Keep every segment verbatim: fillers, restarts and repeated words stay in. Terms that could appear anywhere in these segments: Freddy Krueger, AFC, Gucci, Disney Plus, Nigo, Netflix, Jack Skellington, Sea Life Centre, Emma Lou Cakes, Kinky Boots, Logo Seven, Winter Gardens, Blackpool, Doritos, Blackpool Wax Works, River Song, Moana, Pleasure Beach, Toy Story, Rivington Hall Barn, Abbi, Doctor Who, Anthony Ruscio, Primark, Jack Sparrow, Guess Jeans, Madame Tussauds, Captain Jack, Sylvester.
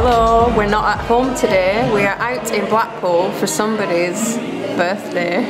Hello, we're not at home today. We are out in Blackpool for somebody's birthday.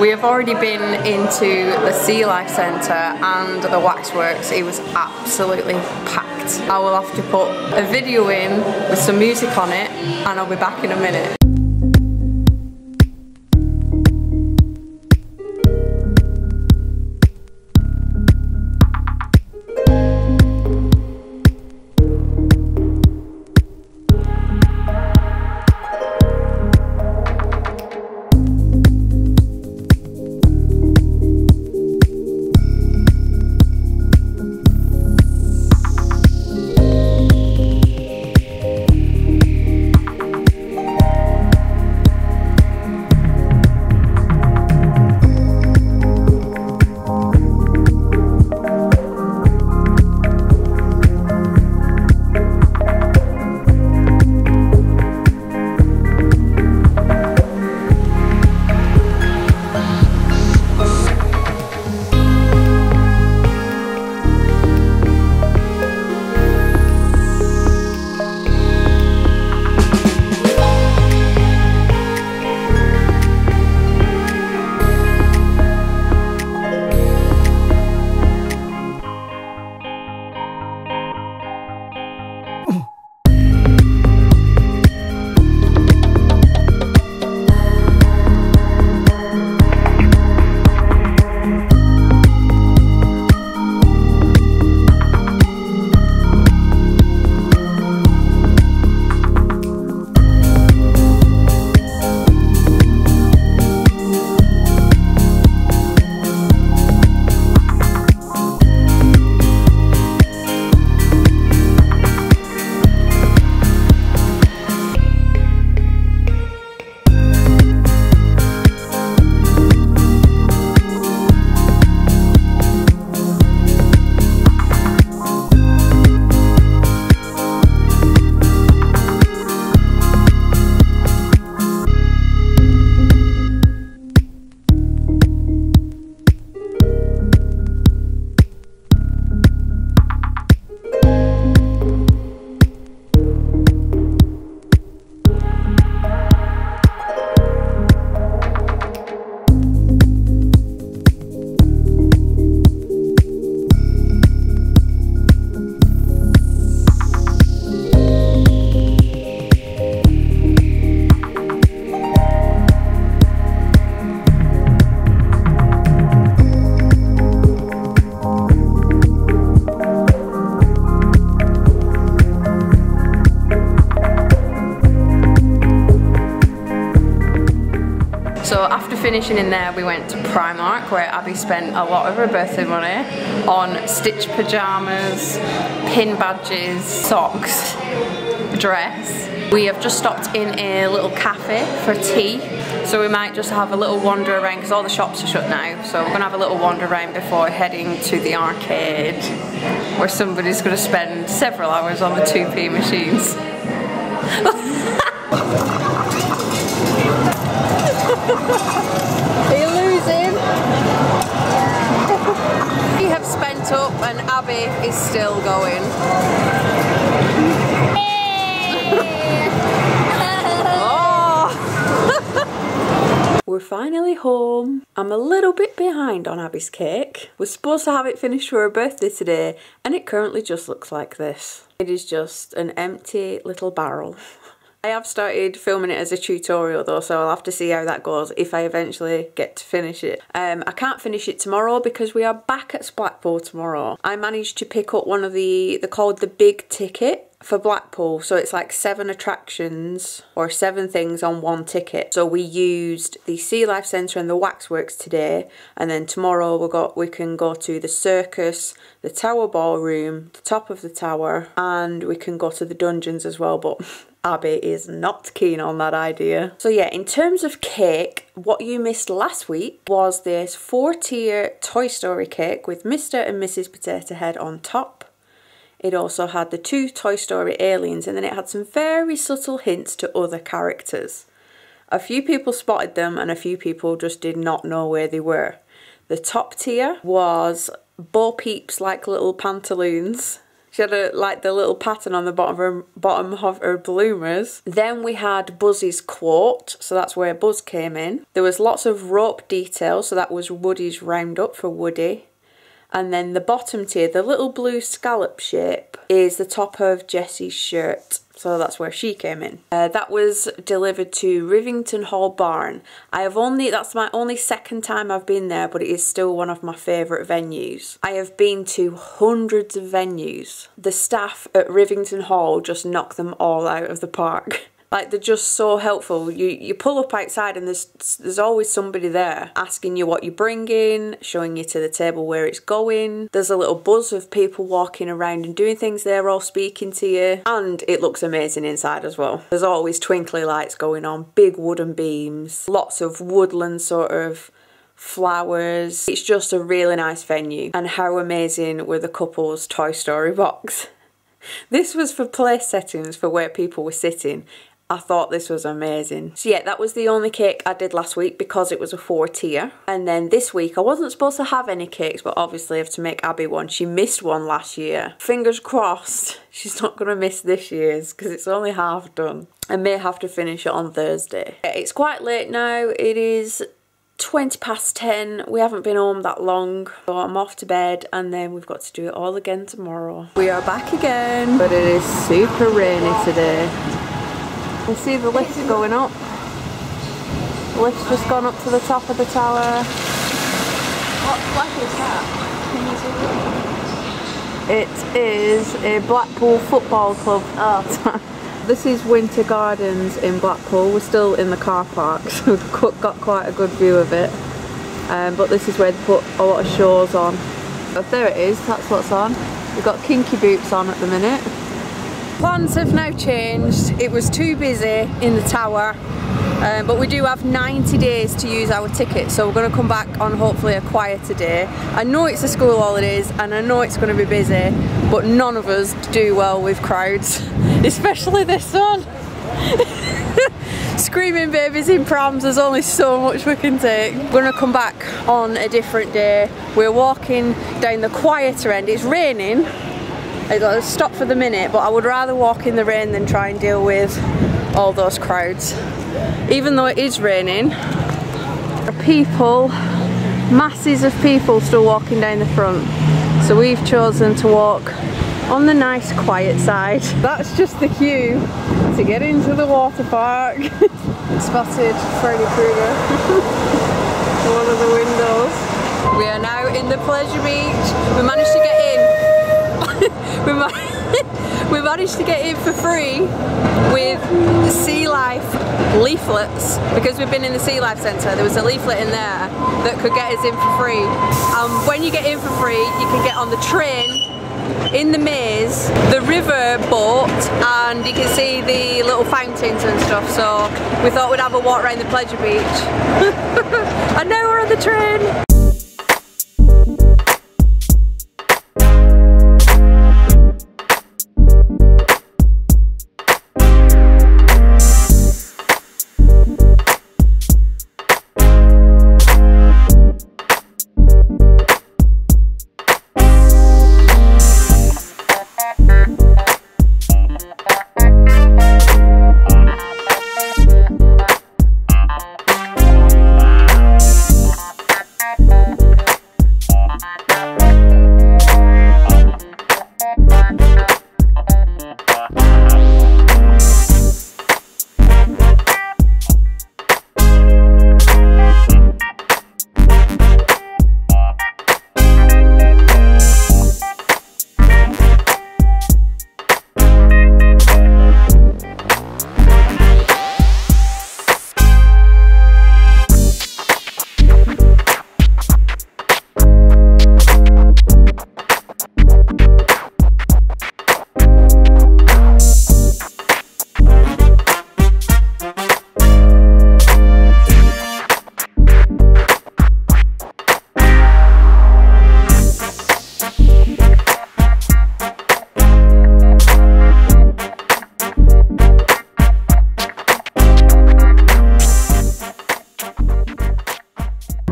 We have already been into the Sea Life Centre and the Waxworks. It was absolutely packed. I will have to put a video in with some music on it and I'll be back in a minute. Finishing in there, we went to Primark where Abby spent a lot of her birthday money on stitch pajamas, pin badges, socks, dress. We have just stopped in a little cafe for tea, so we might just have a little wander around because all the shops are shut now, so we're gonna have a little wander around before heading to the arcade where somebody's gonna spend several hours on the two p machines. Are you losing? Yeah. We have spent up and Abby is still going. Oh. We're finally home. I'm a little bit behind on Abby's cake. We're supposed to have it finished for her birthday today and it currently just looks like this. It is just an empty little barrel. I have started filming it as a tutorial though, so I'll have to see how that goes if I eventually get to finish it. Um, I can't finish it tomorrow because we are back at Blackpool tomorrow. I managed to pick up one of the, they're called the big ticket for Blackpool, so it's like seven attractions or seven things on one ticket. So we used the Sea Life Centre and the Waxworks today, and then tomorrow we got we can go to the circus, the Tower Ballroom, the top of the tower, and we can go to the dungeons as well, but Abby is not keen on that idea. So yeah, in terms of cake, what you missed last week was this four-tier Toy Story cake with Mister and Missus Potato Head on top. It also had the two Toy Story aliens, and then it had some very subtle hints to other characters. A few people spotted them and a few people just did not know where they were. The top tier was Bo Peep's like little pantaloons. She had a, like the little pattern on the bottom of, her, bottom of her bloomers. Then we had Buzzy's quart, so that's where Buzz came in. There was lots of rope detail, so that was Woody's roundup for Woody. And then the bottom tier, the little blue scallop shape, is the top of Jessie's shirt. So that's where she came in. Uh, that was delivered to Rivington Hall Barn. I have only, that's my only second time I've been there, but it is still one of my favourite venues. I have been to hundreds of venues. The staff at Rivington Hall just knock them all out of the park. Like, they're just so helpful. You you pull up outside and there's there's always somebody there asking you what you're bringing, showing you to the table where it's going. There's a little buzz of people walking around and doing things. They're all speaking to you. And it looks amazing inside as well. There's always twinkly lights going on, big wooden beams, lots of woodland sort of flowers. It's just a really nice venue. And how amazing were the couple's Toy Story box. This was for place settings for where people were sitting. I thought this was amazing. So yeah, that was the only cake I did last week because it was a four tier. And then this week, I wasn't supposed to have any cakes, but obviously I have to make Abby one. She missed one last year. Fingers crossed, she's not gonna miss this year's because it's only half done. I may have to finish it on Thursday. It's quite late now. It is twenty past ten, we haven't been home that long, so I'm off to bed and then we've got to do it all again tomorrow. We are back again, but it is super rainy today. You see the lift going up. The lift's just gone up to the top of the tower. What flag is that? It is a Blackpool football club. Oh. This is Winter Gardens in Blackpool. We're still in the car park, so we've got quite a good view of it. Um, but this is where they put a lot of shows on. But there it is, that's what's on. We've got Kinky Boots on at the minute. Plans have now changed. It was too busy in the tower, um, but we do have ninety days to use our ticket, so we're going to come back on hopefully a quieter day. I know it's the school holidays and I know it's going to be busy, but none of us do well with crowds, especially this one. Screaming babies in prams, there's only so much we can take. We're gonna come back on a different day. We're walking down the quieter end. It's raining. I gotta stop for the minute, but I would rather walk in the rain than try and deal with all those crowds. Even though it is raining, there are people, masses of people still walking down the front. So we've chosen to walk on the nice quiet side. That's just the queue to get into the water park. Spotted Freddy Krueger through one of the windows. We are now in the Pleasure Beach. We managed to get in. We managed to get in for free with the Sea Life leaflets because we've been in the Sea Life Centre. There was a leaflet in there that could get us in for free. Um, when you get in for free, you can get on the train, in the maze, the river boat, and you can see the little fountains and stuff. So we thought we'd have a walk around the Pleasure Beach. And now we're on the train.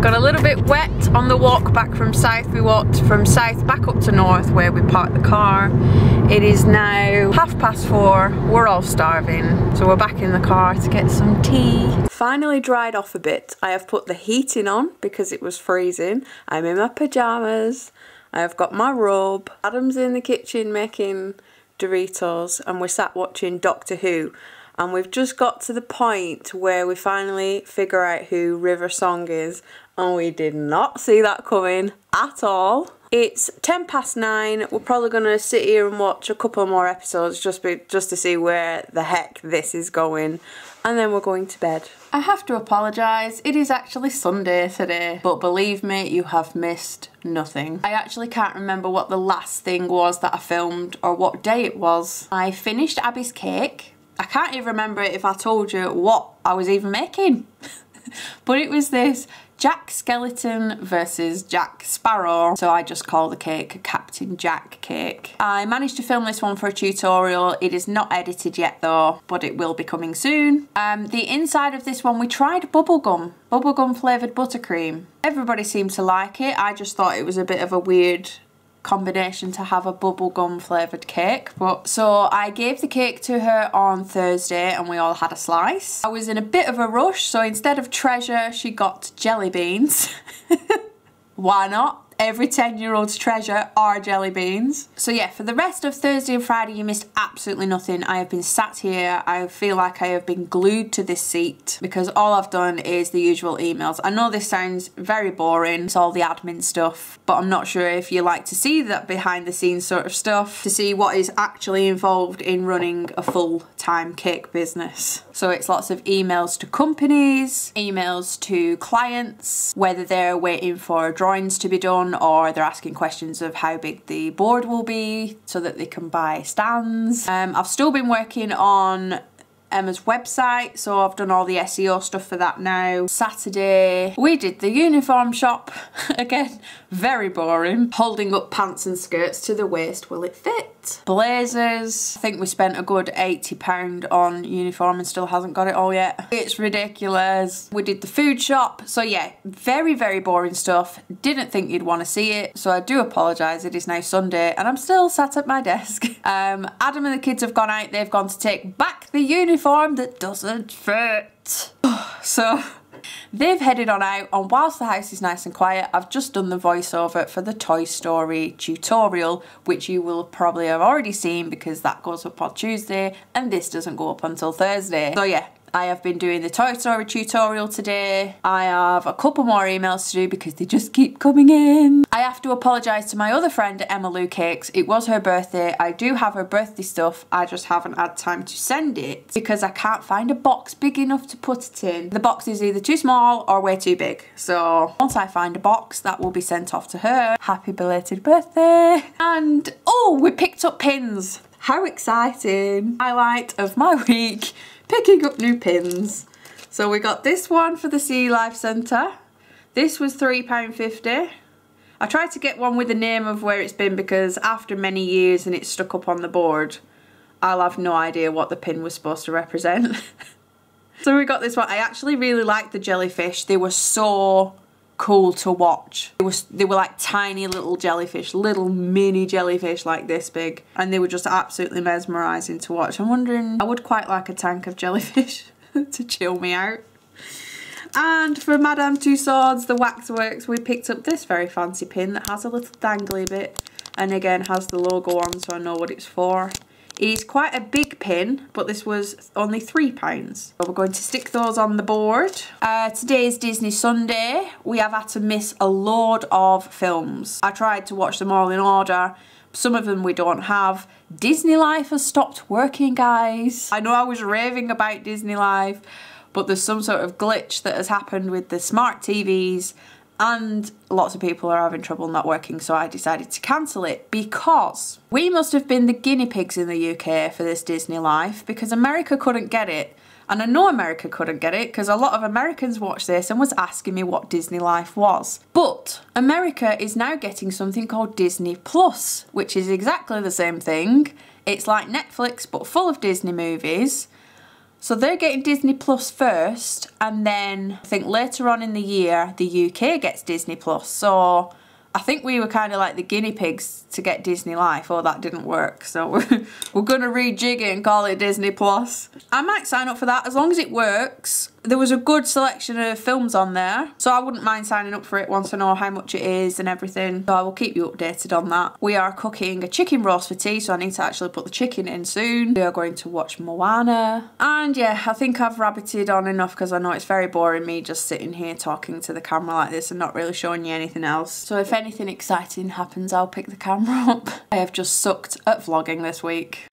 Got a little bit wet on the walk back from South. We walked from south back up to north where we parked the car. It is now half past four, we're all starving, so we're back in the car to get some tea. Finally dried off a bit. I have put the heating on because it was freezing. I'm in my pyjamas, I've got my robe. Adam's in the kitchen making Doritos and we're sat watching Doctor Who. And we've just got to the point where we finally figure out who River Song is, and we did not see that coming at all. It's ten past nine, we're probably going to sit here and watch a couple more episodes just, be, just to see where the heck this is going, and then we're going to bed. I have to apologise, it is actually Sunday today, but believe me, you have missed nothing. I actually can't remember what the last thing was that I filmed or what day it was. I finished Abby's cake. I can't even remember it if I told you what I was even making. But it was this Jack Skellington versus Jack Sparrow. So I just call the cake a Captain Jack cake. I managed to film this one for a tutorial. It is not edited yet though, but it will be coming soon. Um, the inside of this one, we tried bubblegum. Bubblegum flavoured buttercream. Everybody seemed to like it. I just thought it was a bit of a weird combination to have a bubblegum flavoured cake, but so I gave the cake to her on Thursday and we all had a slice. I was in a bit of a rush, so instead of treasure she got jelly beans. Why not? Every ten year old's treasure are jelly beans. So yeah, for the rest of Thursday and Friday you missed absolutely nothing. I have been sat here, I feel like I have been glued to this seat because all I've done is the usual emails. I know this sounds very boring, it's all the admin stuff, but I'm not sure if you like to see that behind the scenes sort of stuff, to see what is actually involved in running a full-time cake business. So it's lots of emails to companies, emails to clients, whether they're waiting for drawings to be done or they're asking questions of how big the board will be so that they can buy stands. Um, I've still been working on Emma's website, so I've done all the S E O stuff for that now. Saturday, we did the uniform shop. Again, very boring. Holding up pants and skirts to the waist, will it fit? Blazers. I think we spent a good eighty pounds on uniform and still hasn't got it all yet. It's ridiculous. We did the food shop. So yeah, very, very boring stuff. Didn't think you'd want to see it, so I do apologise. It is now Sunday and I'm still sat at my desk. Um, Adam and the kids have gone out. They've gone to take back the uniform that doesn't fit. So they've headed on out, and whilst the house is nice and quiet, I've just done the voiceover for the Toy Story tutorial, which you will probably have already seen because that goes up on Tuesday and this doesn't go up until Thursday. So yeah, I have been doing the Toy Story tutorial today. I have a couple more emails to do because they just keep coming in. I have to apologise to my other friend, Emma Lou Cakes. It was her birthday. I do have her birthday stuff. I just haven't had time to send it because I can't find a box big enough to put it in. The box is either too small or way too big. So once I find a box, that will be sent off to her. Happy belated birthday. And oh, we picked up pins. How exciting. Highlight of my week, picking up new pins. So we got this one for the Sea Life Centre. This was three pounds fifty. I tried to get one with the name of where it's been because after many years and it's stuck up on the board, I'll have no idea what the pin was supposed to represent. So we got this one. I actually really liked the jellyfish. They were so cool to watch. It was, they were like tiny little jellyfish, little mini jellyfish like this big, and they were just absolutely mesmerising to watch. I'm wondering, I would quite like a tank of jellyfish to chill me out. And for Madame Tussauds, the waxworks, we picked up this very fancy pin that has a little dangly bit and again has the logo on, so I know what it's for. It's quite a big pin, but this was only three pounds. So we're going to stick those on the board. Uh, today is Disney Sunday. We have had to miss a load of films. I tried to watch them all in order. Some of them we don't have. Disney Life has stopped working, guys. I know I was raving about Disney Life, but there's some sort of glitch that has happened with the smart T Vs and lots of people are having trouble not working, so I decided to cancel it because we must have been the guinea pigs in the U K for this Disney Life because America couldn't get it. And I know America couldn't get it because a lot of Americans watched this and was asking me what Disney Life was. But America is now getting something called Disney Plus, which is exactly the same thing. It's like Netflix but full of Disney movies. So they're getting Disney Plus first, and then I think later on in the year the U K gets Disney Plus. So I think we were kind of like the guinea pigs to get Disney Life. Oh, that didn't work. So we're, we're going to rejig it and call it Disney Plus. I might sign up for that as long as it works. There was a good selection of films on there, so I wouldn't mind signing up for it once I know how much it is and everything. So I will keep you updated on that. We are cooking a chicken roast for tea, so I need to actually put the chicken in soon. We are going to watch Moana. And yeah, I think I've rabbited on enough because I know it's very boring me just sitting here talking to the camera like this and not really showing you anything else. So if anything exciting happens, I'll pick the camera up. I have just sucked at vlogging this week.